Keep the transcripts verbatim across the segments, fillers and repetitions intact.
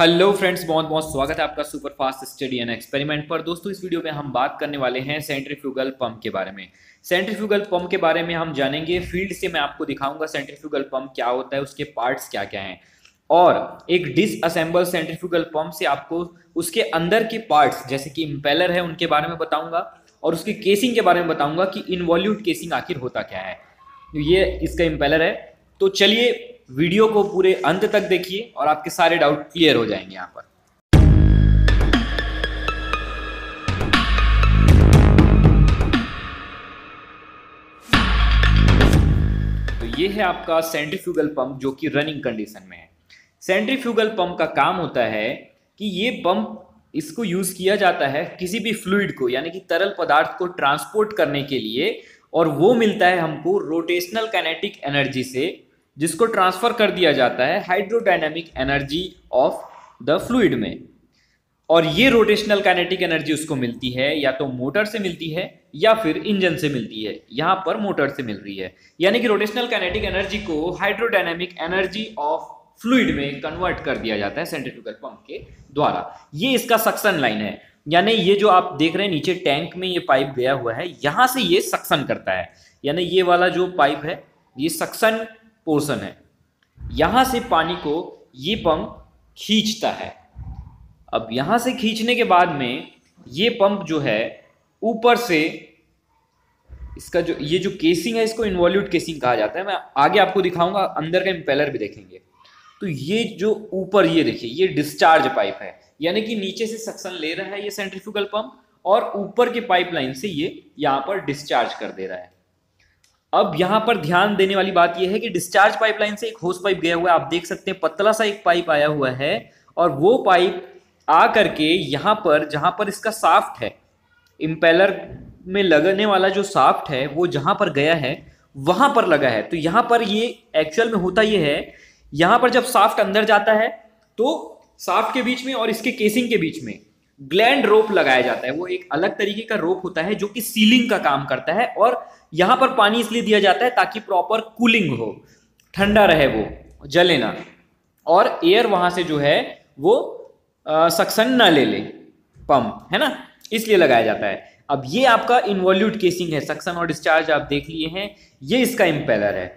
Hello friends, बहुत बहुत स्वागत है आपका सुपरफास्ट स्टडी एंड एक्सपेरिमेंट पर। दोस्तों, इस वीडियो में हम बात करने वाले हैं सेंट्रीफ्यूगल पंप के बारे में। सेंट्रीफ्यूगल पंप के बारे में हम जानेंगे, फील्ड से मैं आपको दिखाऊंगा सेंट्रीफ्यूगल पंप क्या होता है, उसके पार्ट्स क्या क्या हैं, और एक डिसअसेंबल सेंट्रीफ्यूगल पंप से आपको उसके अंदर के पार्ट्स जैसे कि इम्पेलर है उनके बारे में बताऊँगा, और उसकी केसिंग के बारे में बताऊँगा कि इन्वॉल्यूट केसिंग आखिर होता क्या है। ये इसका इम्पेलर है। तो चलिए वीडियो को पूरे अंत तक देखिए और आपके सारे डाउट क्लियर हो जाएंगे। यहाँ पर तो ये है आपका सेंट्रीफ्यूगल पंप जो कि रनिंग कंडीशन में है। सेंट्रीफ्यूगल पंप का काम होता है कि ये पंप, इसको यूज किया जाता है किसी भी फ्लूइड को यानी कि तरल पदार्थ को ट्रांसपोर्ट करने के लिए, और वो मिलता है हमको रोटेशनल काइनेटिक एनर्जी से, जिसको ट्रांसफर कर दिया जाता है hydrodynamic energy of the fluid में। और ये रोटेशनल काइनेटिक एनर्जी उसको मिलती है या तो मोटर से मिलती है या फिर इंजन से मिलती है। यहाँ पर मोटर से मिल रही है, यानी कि रोटेशनल काइनेटिक एनर्जी को हाइड्रोडायनामिक एनर्जी ऑफ फ्लूइड में कन्वर्ट कर दिया जाता है सेंट्रीफ्यूगल पंप के द्वारा। ये इसका सक्शन लाइन है, यानी ये जो आप देख रहे हैं नीचे टैंक में ये पाइप गया हुआ है, यहाँ से ये सक्शन करता है, यानी ये वाला जो पाइप है ये सक्शन पोर्शन है, यहां से पानी को ये पंप खींचता है। अब यहां से खींचने के बाद में ये पंप जो है ऊपर से इसका जो ये जो केसिंग है इसको इन्वॉल्यूट केसिंग कहा जाता है। मैं आगे आपको दिखाऊंगा, अंदर का इम्पेलर भी देखेंगे। तो ये जो ऊपर ये देखिए ये डिस्चार्ज पाइप है, यानी कि नीचे से सक्शन ले रहा है ये सेंट्रीफ्यूगल पंप और ऊपर के पाइपलाइन से ये यहां पर डिस्चार्ज कर दे रहा है। अब यहाँ पर ध्यान देने वाली बात यह है कि डिस्चार्ज पाइपलाइन से एक होस पाइप गया हुआ है, आप देख सकते हैं पतला सा एक पाइप आया हुआ है, और वो पाइप आ करके यहाँ पर जहाँ पर इसका शाफ्ट है, इम्पेलर में लगने वाला जो शाफ्ट है वो जहाँ पर गया है वहाँ पर लगा है। तो यहाँ पर ये एक्चुअल में होता ये है, यहाँ पर जब शाफ्ट अंदर जाता है तो शाफ्ट के बीच में और इसके केसिंग के बीच में ग्लैंड रोप लगाया जाता है। वो एक अलग तरीके का रोप होता है जो कि सीलिंग का काम करता है, और यहाँ पर पानी इसलिए दिया जाता है ताकि प्रॉपर कूलिंग हो, ठंडा रहे, वो जले ना, और एयर वहाँ से जो है वो सक्शन ना ले ले पंप, है ना, इसलिए लगाया जाता है। अब ये आपका इन्वॉल्यूट केसिंग है, सक्शन और डिस्चार्ज आप देख लिए हैं। ये इसका इम्पेलर है,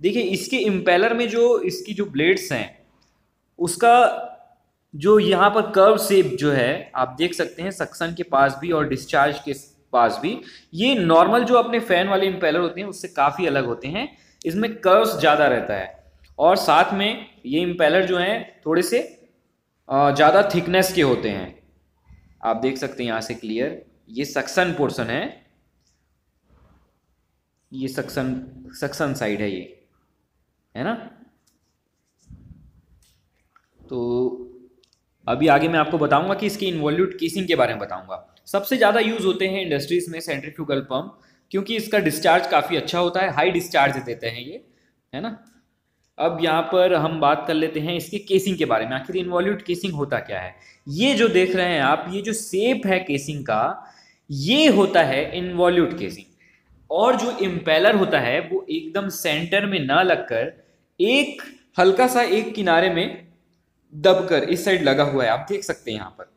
देखिए इसके इम्पेलर में जो इसकी जो ब्लेड्स हैं उसका जो यहाँ पर कर्व शेप जो है आप देख सकते हैं, सक्शन के पास भी और डिस्चार्ज के पास भी, ये नॉर्मल जो अपने फैन वाले इम्पेलर होते हैं उससे काफ़ी अलग होते हैं। इसमें कर्व्स ज़्यादा रहता है, और साथ में ये इम्पेलर जो हैं थोड़े से ज़्यादा थिकनेस के होते हैं, आप देख सकते हैं यहाँ से क्लियर। ये सक्शन पोर्शन है, ये सक्शन सक्शन साइड है, ये है ना। तो अभी आगे मैं आपको बताऊंगा कि इसकी इन्वॉल्यूट केसिंग के बारे में बताऊंगा। सबसे ज़्यादा यूज़ होते हैं इंडस्ट्रीज़ में सेंट्रीफ्यूगल पंप, क्योंकि इसका डिस्चार्ज काफ़ी अच्छा होता है, हाई डिस्चार्ज देते हैं ये, है ना। अब यहाँ पर हम बात कर लेते हैं इसके केसिंग के बारे में, आखिर इन्वॉल्यूट केसिंग होता क्या है। ये जो देख रहे हैं आप, ये जो शेप है केसिंग का, ये होता है इन्वॉल्यूट केसिंग। और जो इम्पेलर होता है वो एकदम सेंटर में ना लग कर एक हल्का सा एक किनारे में दबकर इस साइड लगा हुआ है, आप देख सकते हैं यहाँ पर।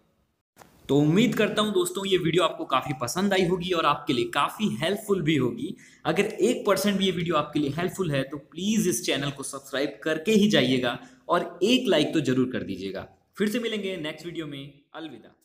तो उम्मीद करता हूँ दोस्तों ये वीडियो आपको काफ़ी पसंद आई होगी और आपके लिए काफ़ी हेल्पफुल भी होगी। अगर एक परसेंट भी ये वीडियो आपके लिए हेल्पफुल है तो प्लीज़ इस चैनल को सब्सक्राइब करके ही जाइएगा और एक लाइक तो ज़रूर कर दीजिएगा। फिर से मिलेंगे नेक्स्ट वीडियो में, अलविदा।